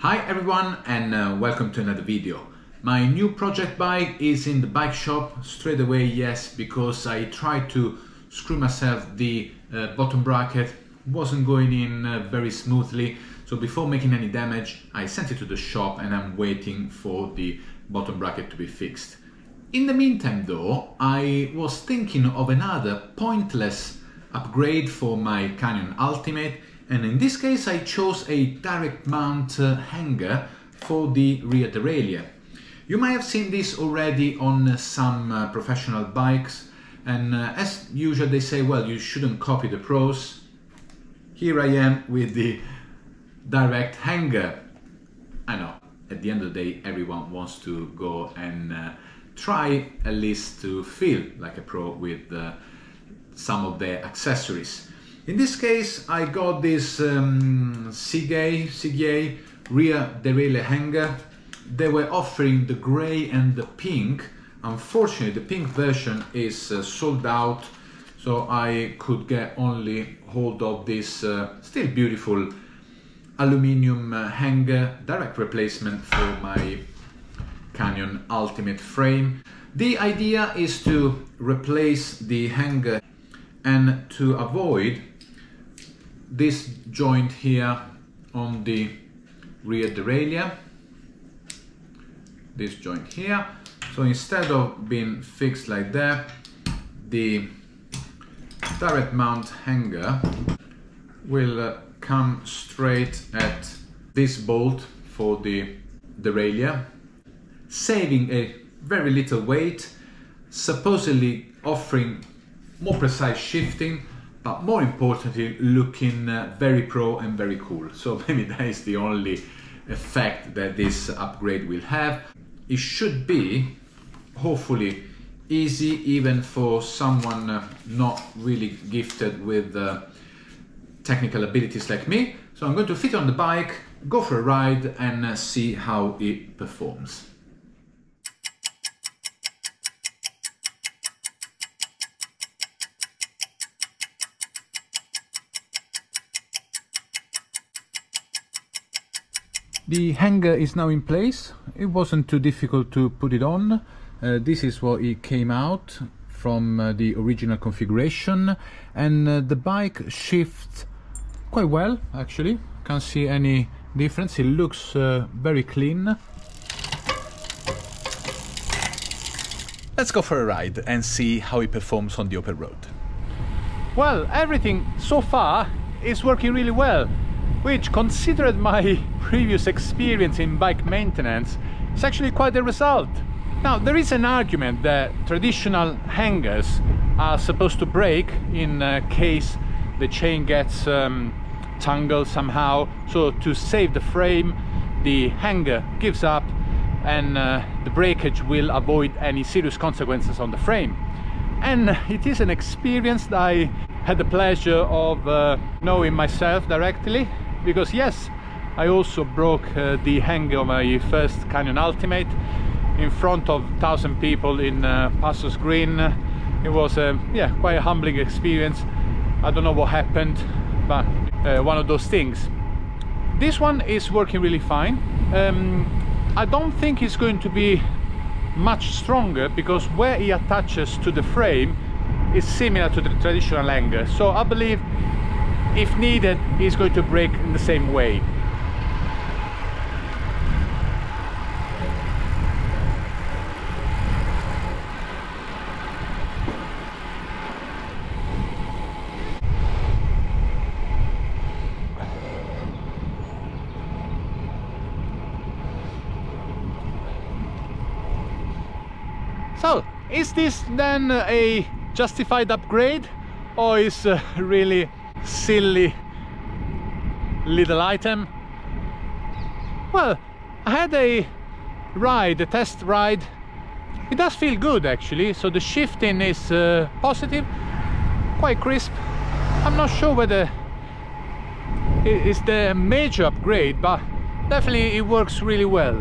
Hi everyone, and welcome to another video. My new project bike is in the bike shop straight away, yes, because I tried to screw myself. The bottom bracket wasn't going in very smoothly, so before making any damage I sent it to the shop and I'm waiting for the bottom bracket to be fixed. In the meantime though, I was thinking of another pointless upgrade for my Canyon Ultimate, and in this case I chose a direct mount hanger for the rear derailleur. You may have seen this already on some professional bikes, and as usual they say, well, you shouldn't copy the pros. Here I am with the direct hanger. I know, at the end of the day everyone wants to go and try at least to feel like a pro with some of their accessories. In this case I got this Sigeyi rear derailleur hanger. They were offering the grey and the pink. Unfortunately the pink version is sold out, so I could get only hold of this still beautiful aluminium hanger, direct replacement for my Canyon Ultimate frame. The idea is to replace the hanger and to avoid this joint here on the rear derailleur, this joint here. So instead of being fixed like that, the direct mount hanger will come straight at this bolt for the derailleur, saving a very little weight, supposedly offering more precise shifting, but more importantly looking very pro and very cool. So maybe that is the only effect that this upgrade will have. It should be hopefully easy even for someone not really gifted with technical abilities like me. So I'm going to fit on the bike, go for a ride and see how it performs. The hanger is now in place. It wasn't too difficult to put it on. This is what it came out from the original configuration, and the bike shifts quite well actually. Can't see any difference. It looks very clean. Let's go for a ride and see how it performs on the open road. Well, everything so far is working really well, which, considered my previous experience in bike maintenance, is actually quite a result. Now, there is an argument that traditional hangers are supposed to break in case the chain gets tangled somehow, so to save the frame the hanger gives up and the breakage will avoid any serious consequences on the frame. And it is an experience that I had the pleasure of knowing myself directly, because yes, I also broke the hanger of my first Canyon Ultimate in front of 1,000 people in Passo Green. It was quite a humbling experience. I don't know what happened, but one of those things. This one is working really fine. I don't think it's going to be much stronger, because where it attaches to the frame is similar to the traditional hanger, so I believe if needed it's going to break in the same way. So, is this then a justified upgrade, or is a really silly little item? Well, I had a test ride. It does feel good actually, so the shifting is positive, quite crisp. I'm not sure whether it is the major upgrade, but definitely it works really well.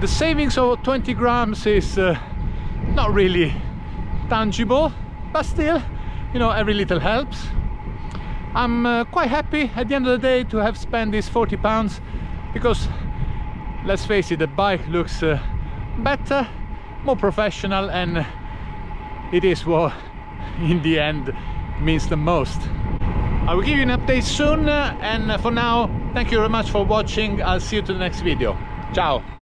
The savings of 20 grams is not really tangible, but still, you know, every little helps. I'm quite happy at the end of the day to have spent these £40 because let's face it, the bike looks better, more professional, and it is what in the end means the most. I will give you an update soon, and for now, thank you very much for watching. I'll see you to the next video. Ciao!